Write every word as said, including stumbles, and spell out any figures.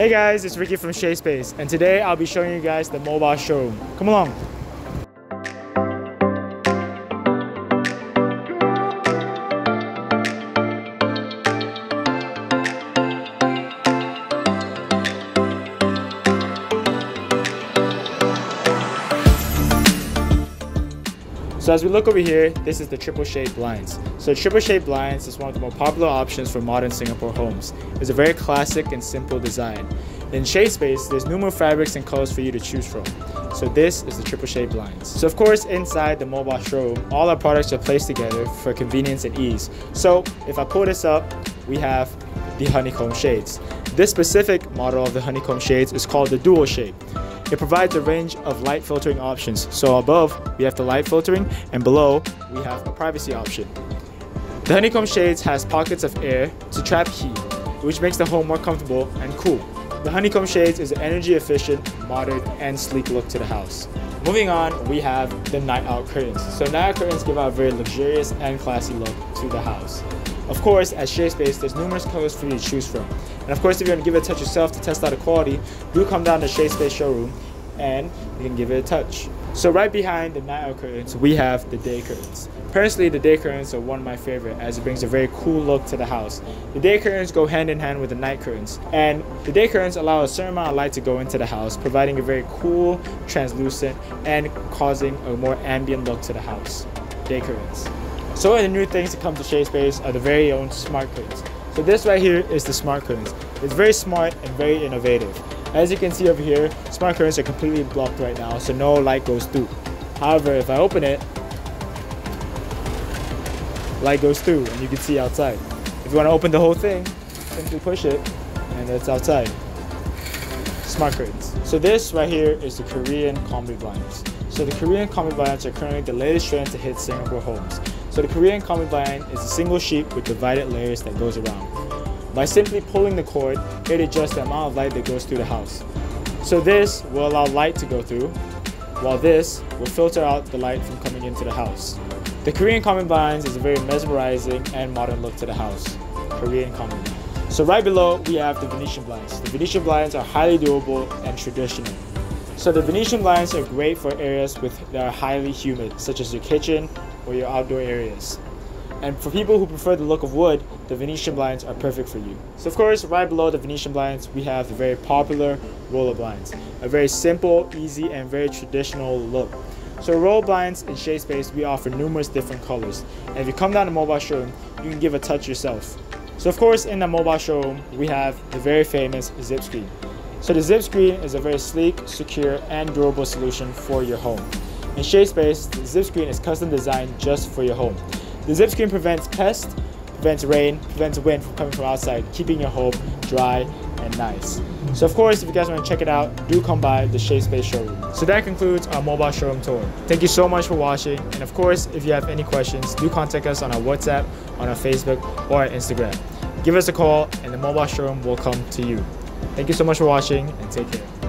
Hey guys, it's Ricky from Shadespace, and today I'll be showing you guys the mobile showroom. Come along. So as we look over here, this is the triple shade blinds. So triple shade blinds is one of the more popular options for modern Singapore homes. It's a very classic and simple design. In Shadespace, there's numerous fabrics and colors for you to choose from. So this is the triple shade blinds. So of course, inside the mobile showroom, all our products are placed together for convenience and ease. So if I pull this up, we have the honeycomb shades. This specific model of the honeycomb shades is called the dual shade. It provides a range of light filtering options. So above, we have the light filtering, and below, we have a privacy option. The honeycomb shades has pockets of air to trap heat, which makes the home more comfortable and cool. The honeycomb shades is an energy efficient, modern, and sleek look to the house. Moving on, we have the night out curtains. So night out curtains give out a very luxurious and classy look to the house. Of course, at Shadespace, there's numerous colors for you to choose from. And of course, if you want to give it a touch yourself to test out the quality, do come down to Shadespace showroom and you can give it a touch. So right behind the night out curtains, we have the day curtains. Personally, the day curtains are one of my favorite as it brings a very cool look to the house. The day curtains go hand in hand with the night curtains. And the day curtains allow a certain amount of light to go into the house, providing a very cool, translucent, and causing a more ambient look to the house. Day curtains. So one of the new things that come to Shadespace are the very own smart curtains. So this right here is the smart curtains. It's very smart and very innovative. As you can see over here, smart curtains are completely blocked right now, so no light goes through. However, if I open it, light goes through and you can see outside. If you want to open the whole thing, simply push it and it's outside. Smart curtains. So this right here is the Korean combi blinds. So the Korean combi blinds are currently the latest trend to hit Singapore homes. So the Korean combi blind is a single sheet with divided layers that goes around. By simply pulling the cord, it adjusts the amount of light that goes through the house. So this will allow light to go through, while this will filter out the light from coming into the house. The Korean combi blinds is a very mesmerizing and modern look to the house. Korean combi blind. So right below, we have the Venetian blinds. The Venetian blinds are highly durable and traditional. So the Venetian blinds are great for areas with, that are highly humid, such as your kitchen or your outdoor areas. And for people who prefer the look of wood, the Venetian blinds are perfect for you. So of course, right below the Venetian blinds, we have the very popular roller blinds. A very simple, easy, and very traditional look. So roll blinds in Shadespace, we offer numerous different colors. And if you come down to mobile showroom, you can give a touch yourself. So of course, in the mobile showroom, we have the very famous ZipScreen. So the ZipScreen is a very sleek, secure, and durable solution for your home. In Shadespace, the ZipScreen is custom designed just for your home. The ZipScreen prevents pests, prevents rain, prevents wind from coming from outside, keeping your home dry and nice. So of course, if you guys want to check it out, do come by the Shadespace showroom. So that concludes our mobile showroom tour. Thank you so much for watching, and of course, if you have any questions, do contact us on our WhatsApp, on our Facebook, or our Instagram. Give us a call and the mobile showroom will come to you. Thank you so much for watching and take care.